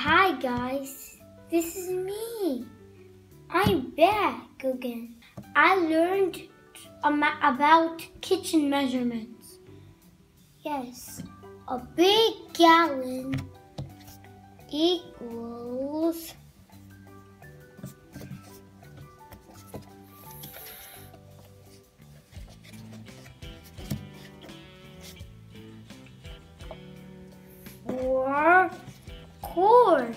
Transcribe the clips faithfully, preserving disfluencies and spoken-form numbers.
Hi guys, this is me. I'm back again. I learned about kitchen measurements. Yes, a big gallon equals four quarts.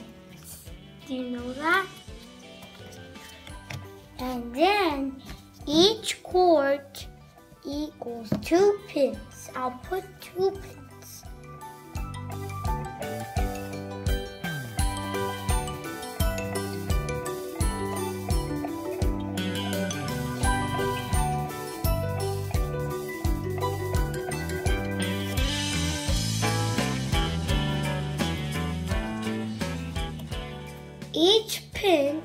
Do you know that? And then each quart equals two pins. I'll put two pins. Each pint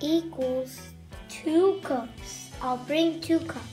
equals two cups. I'll bring two cups.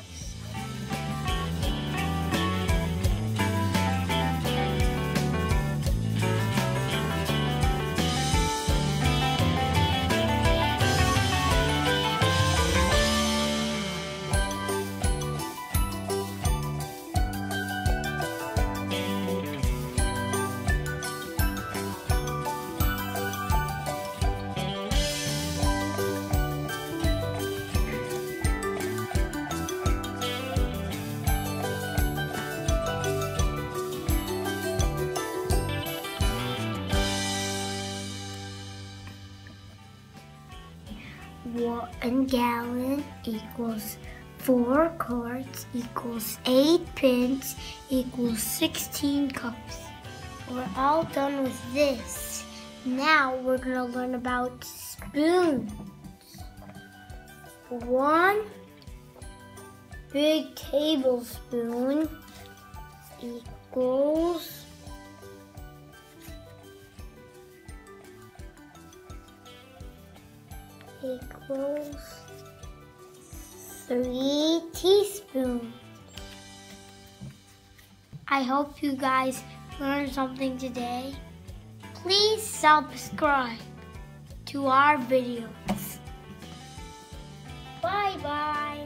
One gallon equals four quarts equals eight pints equals sixteen cups. We're all done with this. Now we're gonna learn about spoons. One big tablespoon equals equals three teaspoons. I hope you guys learned something today. Please subscribe to our videos. Bye bye.